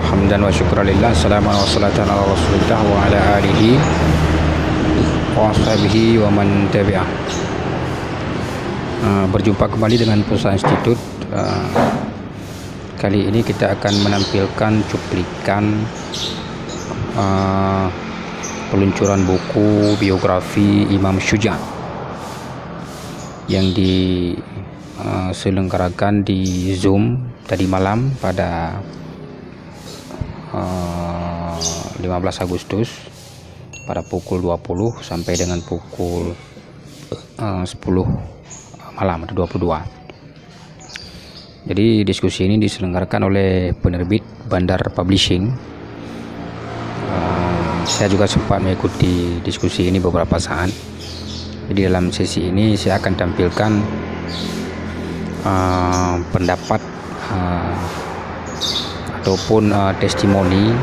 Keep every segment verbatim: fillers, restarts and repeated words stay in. alhamdulillah hamdan wa syukralillah. Assalamualaikum warahmatullahi wabarakatuh wa ala alihi wa sahbihi wa man tabi'ah. Uh, berjumpa kembali dengan POeSA Institute. Uh, kali ini kita akan menampilkan cuplikan uh, peluncuran buku biografi Imam Syuja' yang diselenggarakan uh, di Zoom tadi malam pada uh, lima belas Agustus pada pukul dua puluh sampai dengan pukul uh, sepuluh malam atau dua puluh dua. Jadi diskusi ini diselenggarakan oleh penerbit Bandar Publishing. Uh, saya juga sempat mengikuti diskusi ini beberapa saat. Jadi dalam sesi ini saya akan tampilkan uh, pendapat Uh, ataupun uh, testimoni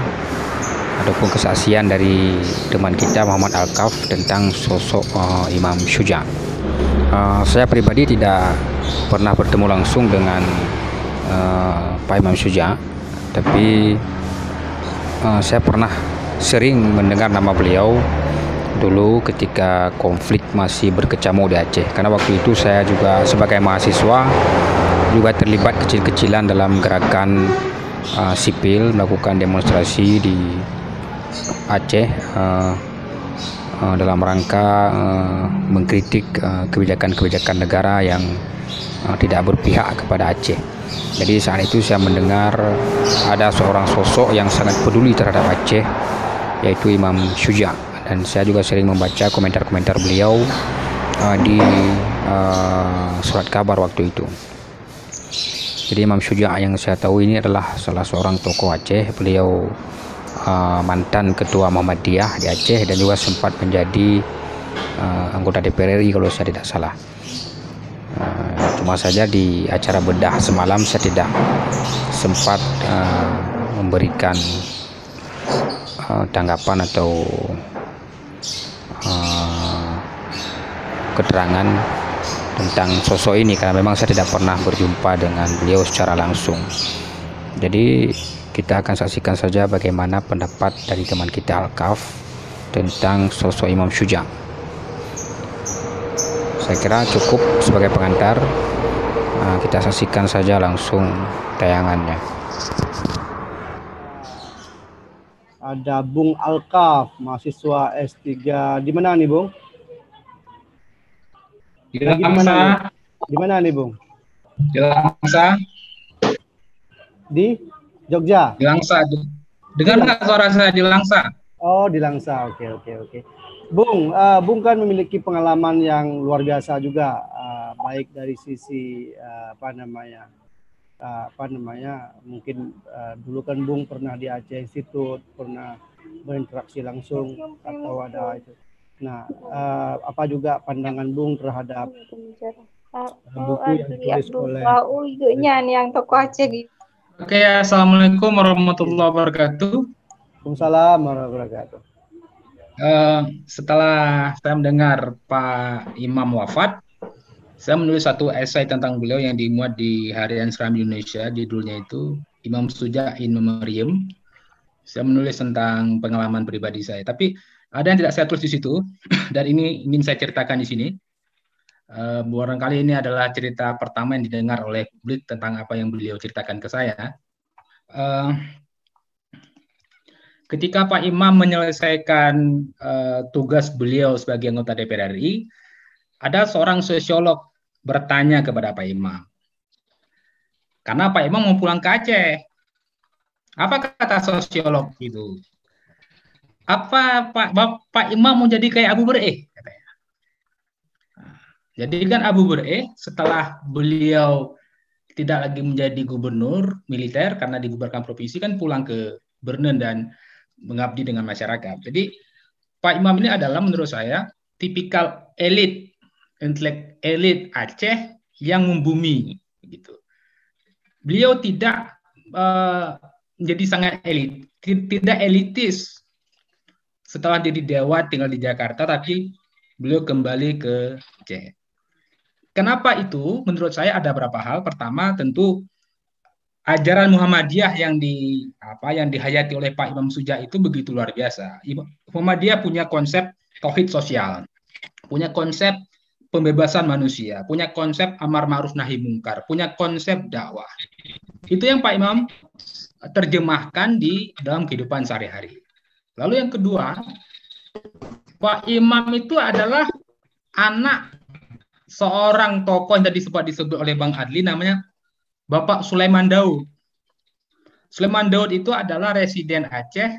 ataupun kesaksian dari teman kita Muhammad Alkaf tentang sosok uh, Imam Syuja'. Uh, saya pribadi tidak pernah bertemu langsung dengan uh, Pak Imam Syuja', tapi uh, saya pernah sering mendengar nama beliau dulu ketika konflik masih berkecamuk di Aceh, karena waktu itu saya juga sebagai mahasiswa juga terlibat kecil-kecilan dalam gerakan uh, sipil, melakukan demonstrasi di Aceh uh, uh, dalam rangka uh, mengkritik kebijakan-kebijakan uh, negara yang uh, tidak berpihak kepada Aceh. Jadi saat itu saya mendengar ada seorang sosok yang sangat peduli terhadap Aceh, yaitu Imam Syuja', dan saya juga sering membaca komentar-komentar beliau uh, di uh, surat kabar waktu itu. Jadi Imam Syuja' yang saya tahu ini adalah salah seorang tokoh Aceh. Beliau uh, mantan ketua Muhammadiyah di Aceh dan juga sempat menjadi uh, anggota D P R R I kalau saya tidak salah. Uh, cuma saja di acara bedah semalam saya tidak sempat uh, memberikan uh, tanggapan atau uh, keterangan tentang sosok ini, karena memang saya tidak pernah berjumpa dengan beliau secara langsung. Jadi kita akan saksikan saja bagaimana pendapat dari teman kita Alkaf tentang sosok Imam Syuja'. Saya kira cukup sebagai pengantar. Nah, kita saksikan saja langsung tayangannya. Ada Bung Alkaf, mahasiswa S tiga di mana nih, Bung? Di Langsa. Di mana nih, Bung? Di Langsa. Di Jogja. Di Langsa. Dengar nggak suara saya di Langsa? Oh, di Langsa. Oke, oke, oke. Bung, uh, Bung kan memiliki pengalaman yang luar biasa juga, uh, baik dari sisi uh, apa namanya, uh, apa namanya, mungkin uh, dulu kan Bung pernah di Aceh Institute, pernah berinteraksi langsung atau ada itu. Nah, uh, apa juga pandangan Bung terhadap buku yang ditulis oleh yang tokoh Aceh gitu. Oke, assalamualaikum warahmatullahi wabarakatuh. Waalaikumsalam warahmatullahi wabarakatuh. Uh, setelah saya mendengar Pak Imam wafat, saya menulis satu esai tentang beliau yang dimuat di harian Sram Indonesia, judulnya itu Imam Syuja' in Memoriam. Saya menulis tentang pengalaman pribadi saya, tapi ada yang tidak saya tulis di situ, dan ini ingin saya ceritakan di sini. Uh, barangkali ini adalah cerita pertama yang didengar oleh publik tentang apa yang beliau ceritakan ke saya. Uh, ketika Pak Imam menyelesaikan uh, tugas beliau sebagai anggota D P R R I, ada seorang sosiolog bertanya kepada Pak Imam, karena Pak Imam mau pulang ke Aceh. Apa kata sosiolog itu? Apa Pak, Pak Imam mau jadi kayak Abu Beureueh? Jadi kan Abu Beureueh setelah beliau tidak lagi menjadi gubernur militer karena dibubarkan provinsi, kan pulang ke Bernen dan mengabdi dengan masyarakat. Jadi Pak Imam ini adalah menurut saya tipikal elit, intelek elit Aceh yang membumi gitu. Beliau tidak uh, menjadi sangat elit, tidak elitis. Setelah jadi dewa tinggal di Jakarta, tapi beliau kembali ke Aceh. Kenapa itu? Menurut saya ada beberapa hal. Pertama, tentu ajaran Muhammadiyah yang di apa yang dihayati oleh Pak Imam Syuja' itu begitu luar biasa. Muhammadiyah punya konsep tauhid sosial, punya konsep pembebasan manusia, punya konsep amar ma'ruf nahi mungkar, punya konsep dakwah. Itu yang Pak Imam terjemahkan di dalam kehidupan sehari-hari. Lalu yang kedua, Pak Imam itu adalah anak seorang tokoh yang tadi sempat disebut oleh Bang Adli, namanya Bapak Sulaiman Daud. Sulaiman Daud itu adalah residen Aceh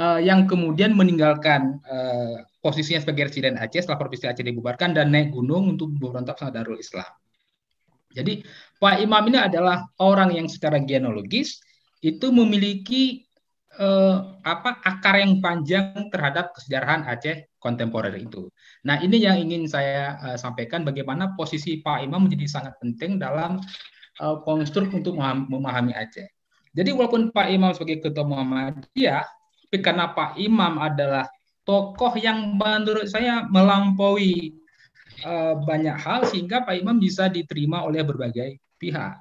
uh, yang kemudian meninggalkan uh, posisinya sebagai residen Aceh setelah Provinsi Aceh dibubarkan dan naik gunung untuk berontak sama Darul Islam. Jadi Pak Imam ini adalah orang yang secara genealogis itu memiliki uh, apa akar yang panjang terhadap kesejarahan Aceh kontemporer itu. Nah, ini yang ingin saya uh, sampaikan, bagaimana posisi Pak Imam menjadi sangat penting dalam konstruk untuk memahami Aceh. Jadi walaupun Pak Imam sebagai ketua Muhammadiyah, tapi karena Pak Imam adalah tokoh yang menurut saya melampaui uh, banyak hal, sehingga Pak Imam bisa diterima oleh berbagai pihak.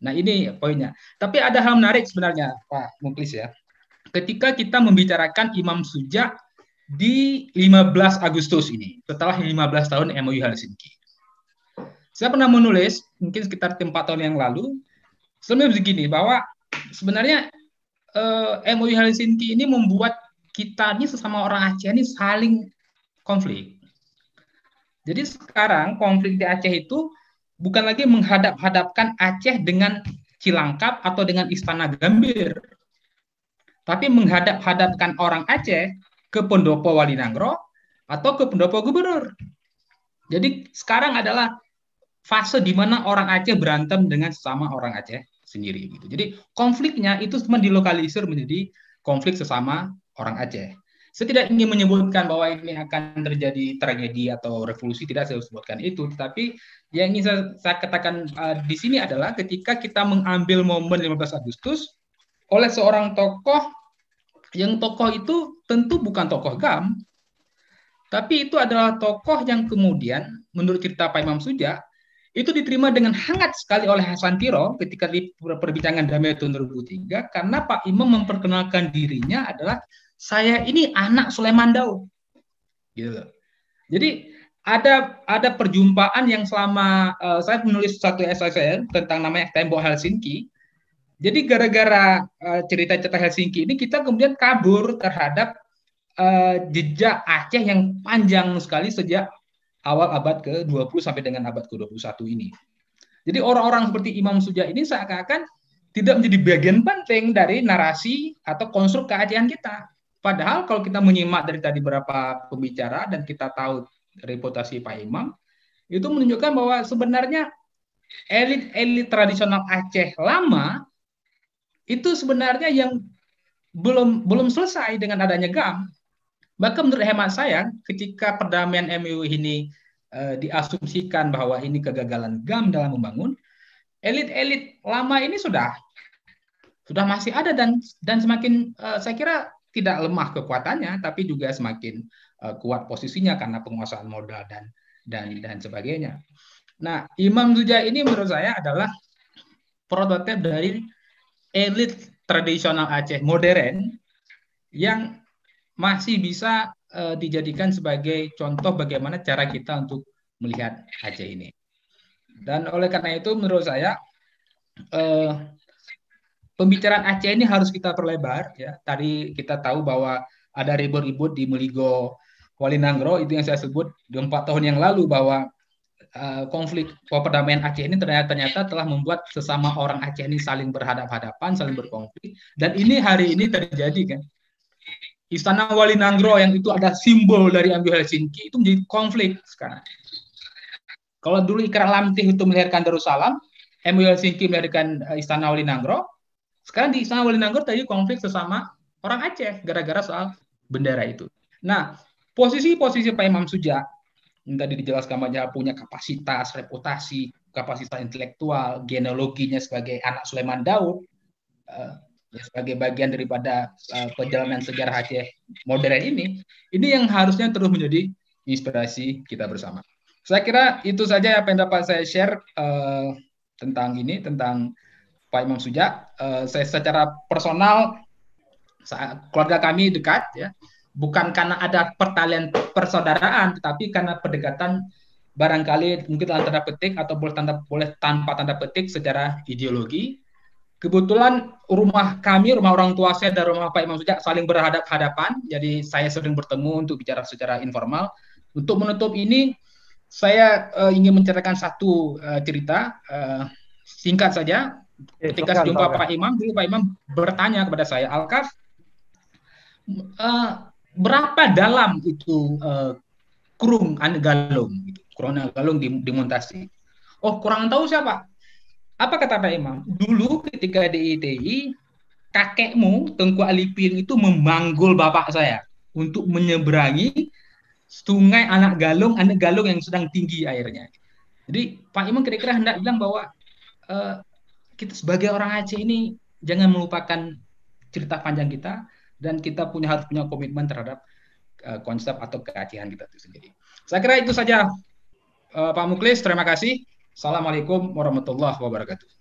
Nah, ini poinnya. Tapi ada hal menarik sebenarnya, Pak Muklis ya. Ketika kita membicarakan Imam Syuja' di lima belas Agustus ini, setelah lima belas tahun M O U Helsinki. Saya pernah menulis, mungkin sekitar empat tahun yang lalu, sebenarnya begini, bahwa sebenarnya eh, M O U Helsinki ini membuat kita ini sesama orang Aceh ini saling konflik. Jadi sekarang konflik di Aceh itu bukan lagi menghadap-hadapkan Aceh dengan Cilangkap atau dengan Istana Gambir, tapi menghadap-hadapkan orang Aceh ke pendopo Wali Nanggroe atau ke pendopo Gubernur. Jadi sekarang adalah fase di mana orang Aceh berantem dengan sesama orang Aceh sendiri gitu. Jadi konfliknya itu cuma dilokalisir menjadi konflik sesama orang Aceh. Saya tidak ingin menyebutkan bahwa ini akan terjadi tragedi atau revolusi, tidak saya sebutkan itu, tapi yang ingin saya, saya katakan uh, di sini adalah ketika kita mengambil momen lima belas Agustus oleh seorang tokoh yang tokoh itu tentu bukan tokoh G A M, tapi itu adalah tokoh yang kemudian menurut cerita Pak Imam Syuja' itu diterima dengan hangat sekali oleh Hasan Tiro ketika di perbincangan damai tahun dua ribu tiga, karena Pak Imam memperkenalkan dirinya adalah saya ini anak Sulaiman Daud. Gitu. Jadi ada ada perjumpaan yang selama uh, saya menulis satu esai saya tentang namanya Tembok Helsinki. Jadi gara-gara uh, cerita-cerita Helsinki ini kita kemudian kabur terhadap uh, jejak Aceh yang panjang sekali sejak awal abad ke dua puluh sampai dengan abad ke dua puluh satu ini. Jadi orang-orang seperti Imam Syuja' ini seakan-akan tidak menjadi bagian penting dari narasi atau konstruk keajean kita. Padahal kalau kita menyimak dari tadi beberapa pembicara dan kita tahu reputasi Pak Imam, itu menunjukkan bahwa sebenarnya elit-elit tradisional Aceh lama itu sebenarnya yang belum belum selesai dengan adanya G A M. Maka menurut hemat saya, ketika perdamaian M O U ini e, diasumsikan bahwa ini kegagalan G A M dalam membangun, elit-elit lama ini sudah sudah masih ada dan dan semakin e, saya kira tidak lemah kekuatannya, tapi juga semakin e, kuat posisinya karena penguasaan modal dan dan dan sebagainya. Nah, Imam Syuja' ini menurut saya adalah prototipe dari elit tradisional Aceh modern yang masih bisa uh, dijadikan sebagai contoh bagaimana cara kita untuk melihat Aceh ini. Dan oleh karena itu menurut saya uh, pembicaraan Aceh ini harus kita perlebar. Ya. Tadi kita tahu bahwa ada ribut-ribut di Meligo Wali Nanggroe, itu yang saya sebut empat tahun yang lalu, bahwa uh, konflik perdamaian Aceh ini ternyata, ternyata telah membuat sesama orang Aceh ini saling berhadap-hadapan, saling berkonflik. Dan ini hari ini terjadi kan. Istana Wali Nanggroe yang itu ada simbol dari M O U Helsinki itu menjadi konflik sekarang. Kalau dulu Ikrar Lamteh itu melahirkan Darussalam, M O U Helsinki melahirkan Istana Wali Nanggroe. Sekarang di Istana Wali Nanggroe terjadi konflik sesama orang Aceh gara-gara soal bendera itu. Nah, posisi-posisi Pak Imam Syuja' yang tadi dijelaskan banyak, punya kapasitas, reputasi, kapasitas intelektual, genealoginya sebagai anak Sulaiman Daud, uh, sebagai bagian daripada uh, perjalanan sejarah Aceh modern ini, ini yang harusnya terus menjadi inspirasi kita bersama. Saya kira itu saja apa yang dapat saya share uh, tentang ini, tentang Pak Imam Syuja'. Uh, saya secara personal, saat keluarga kami dekat, ya, bukan karena ada pertalian persaudaraan, tetapi karena pendekatan barangkali mungkin tanda petik atau boleh tanda boleh tanpa tanda petik secara ideologi. Kebetulan rumah kami, rumah orang tua saya dan rumah Pak Imam Syuja' saling berhadap-hadapan, jadi saya sering bertemu untuk bicara secara informal. Untuk menutup ini, saya uh, ingin menceritakan satu uh, cerita uh, singkat saja. Ketika eh, jumpa Pak Imam, dulu Pak Imam bertanya kepada saya, Alkaf, uh, berapa dalam itu uh, kurung ane galung? Kurung ane galung dimontasi. Oh, kurang tahu siapa? Apa kata Pak Imam? Dulu ketika di I T I, kakekmu Tengku Alipin itu memanggul bapak saya untuk menyeberangi sungai anak galung, anak galung yang sedang tinggi airnya. Jadi Pak Imam kira-kira hendak bilang bahwa uh, kita sebagai orang Aceh ini jangan melupakan cerita panjang kita, dan kita punya harus punya komitmen terhadap uh, konsep atau keacehan kita itu sendiri. Saya kira itu saja, uh, Pak Muklis. Terima kasih. Assalamualaikum warahmatullahi wabarakatuh.